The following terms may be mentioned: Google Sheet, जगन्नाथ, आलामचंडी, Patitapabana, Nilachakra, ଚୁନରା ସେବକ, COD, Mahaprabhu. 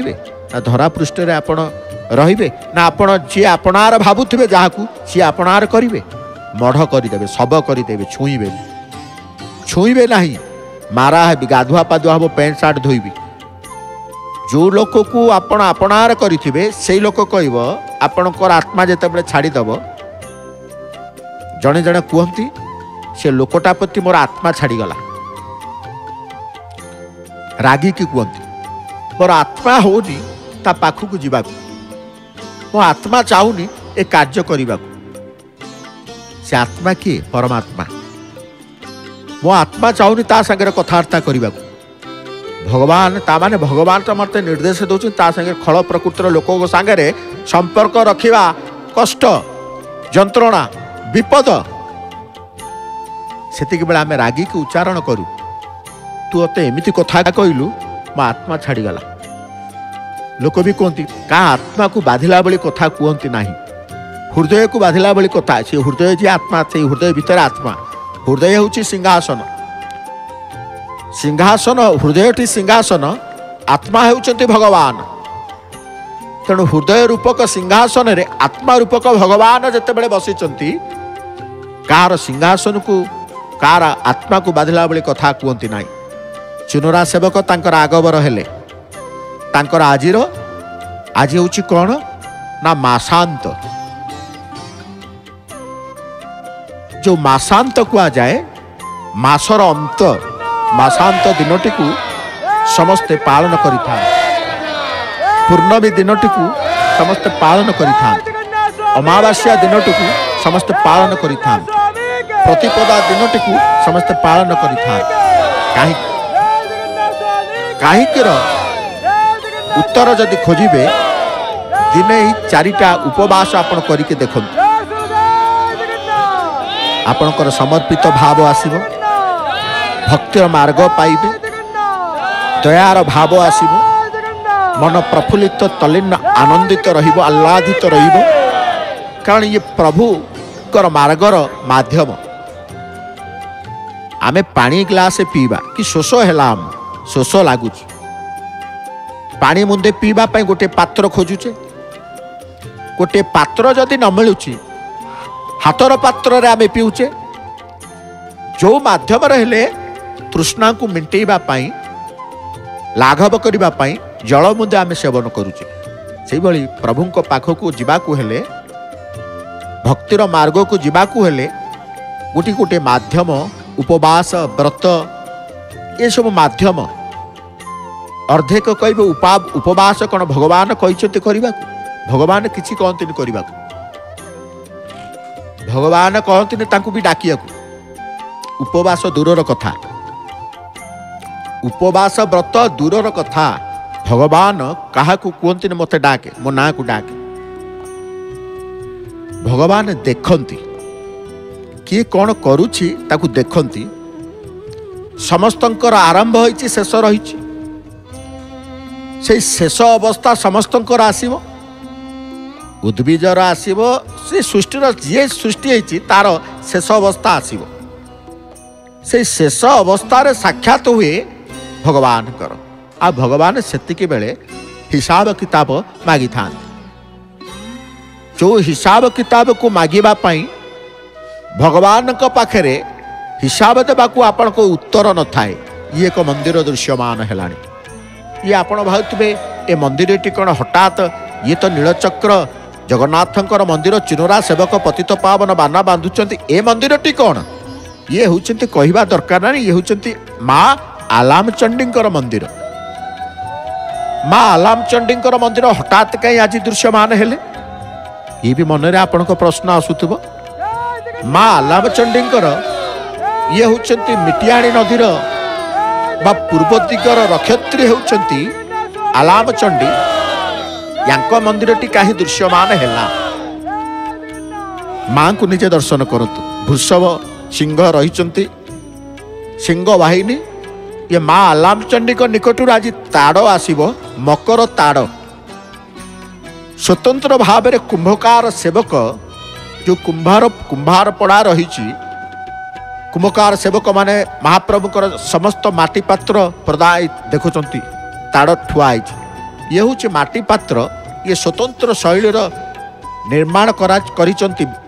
धरा पृष्ठ रे ना आप जी आपणार भावुवे जहाँ सी आपणार करेंगे मढ़ करदे शब करदे छुईबे छुईबे ना मारा है गाधुआ पाधुआ हम पैंट सार्ट धोबी जो लोक को आपण आपणार करेंगे से लोक कह आपणकर आत्मा जिते छाड़ीदेव जड़े जड़े कहती से लोकटा प्रति मोर आत्मा छाड़गला रागिकी कहती मोर आत्मा होनी ता पाखकू जा मो आत्मा चाहूनी ए कार्य करने से आत्मा किए परमात्मा मो आत्मा चाहूनी ता संगे कथबार्ता करने भगवान ता माने भगवान तो मत निर्देश दौर ता संगे खल प्रकृतिर लोक सागर संपर्क रखा कष्ट जंत्रणा विपद सेतिक बेला आम रागिकी उच्चारण करूँ तू अत एमती कथा कहलु मो आत्मा छाड़गला लोक भी कहती क्या आत्मा को बाधिला बड़ी कथा कहती ना हृदय को बाधिला बड़ी कथा से हृदय जी आत्मा से हृदय भितर आत्मा हृदय हूँ सिंहासन सिंहासन हृदय टी सिंहासन आत्मा होचंती भगवान तेणु हृदय रूपक सिंहासन रे आत्मा रूपक भगवान जिते बसीचंती कार सिंहासन को कार आत्मा को बाधिला बड़ी कथा कहती ना चुनरा सेवक तांकर आगवर हेले तांकर आजिरो आजी होची कौन ना मासांत जो मासांत कुआ जाए मासर अंत मासांत दिनटी को समस्ते पालन करी था पूर्णमी दिनटी को समस्ते पालन करी था अमावास्या दिनटी को समस्ते पालन करी था प्रतिपदा दिनटी को समस्ते पालन करी था कहीं काहिकर उत्तर जदि खोजे दिने चारिटा उपवास आपण करके देखु आपणकर समर्पित भाव आसीबो भक्तिर मार्ग पाइबे दयार भाव आसीबो मन प्रफुल्लित तल्लीन आनंदित रहिबो आह्लादित रहिबो कारण ये प्रभु कर मार्गर माध्यम आमे पानी ग्लास पीवा कि शोष हेलाम शोष लगुच पानी मुंदे पीवाई गोटे पात्र खोजुचे गोटे पात्र जदि न मिलूची हाथर पात्र रे आमे पीऊचे जो माध्यम हेले तृष्णा को मिटेवा लाघव करने जल मुंदे आमे सेवन करुचे से भली प्रभु को पाखकू जीवाकू हेले भक्तिर मार्ग को जीवाकू हेले गोटे गोटे माध्यम उपवास व्रत ये सब माध्यम अर्धे को कह उपवास कौन भगवान कहते भगवान किसी कहते भगवान कहते भी डाक उपवास दूरर कथा उपवास व्रत दूरर कथा भगवान क्या कहते मत डाके मो ना को डाके भगवान देखती किए कौन करुछी ताकू देखती समस्तंकर आरंभ होइछि शेष रहिछि से शेष अवस्था समस्तंकर आसीबो उद्बीजर आसीबो से सृष्टिर जे सृष्टि होइछि तार शेष अवस्था आसीबो से शेष अवस्था रे साक्षात हुए भगवान कर आ भगवान सेतिके बेले हिसाब किताब मागी थान जो हिसाब किताब को मागीबा पई भगवान को पाखरे हिसाब देवाकू आपण को उत्तर न थाए ये एक मंदिर दृश्यमान हेलाणी ये आपण भावे ए मंदिर टी कौन हठात ये तो नीलचक्र जगन्नाथंकर मंदिर चिनोरा सेवक पतित पावन बाना बांधुचंती ए मंदिर टी कौन ये होचंती कहवा दरकार ना ये होचंती माँ आलामचंडींकर मंदिर माँ आलामचंडींकर मंदिर हठात कहीं आज दृश्यमान हेले ये भी मन में आपण को प्रश्न आसुथबो माँ आलामचंडींकर ये होचंती मिटियाणी नदीर बा पूर्व दिगर रक्षत्री होचंती आलामचंडी यांक मंदिर टी काही दृश्यमान हेला माँ को निजे दर्शन करतु वृषभ सिंह रहिचंती सिंह वाहिनी ये माँ आलामचंडी को निकटू आज ताड़ आसीबो मकर ताड़ स्वतंत्र भाव रे कुंभकार सेवक जो कुंभारपड़ा रहिची कुंभकार सेवक माने महाप्रभु समस्त माटी पात्र प्रदाय देखुंत ताड़ ठुआई ये हूँ माटीपात्र ये स्वतंत्र शैलीर निर्माण कर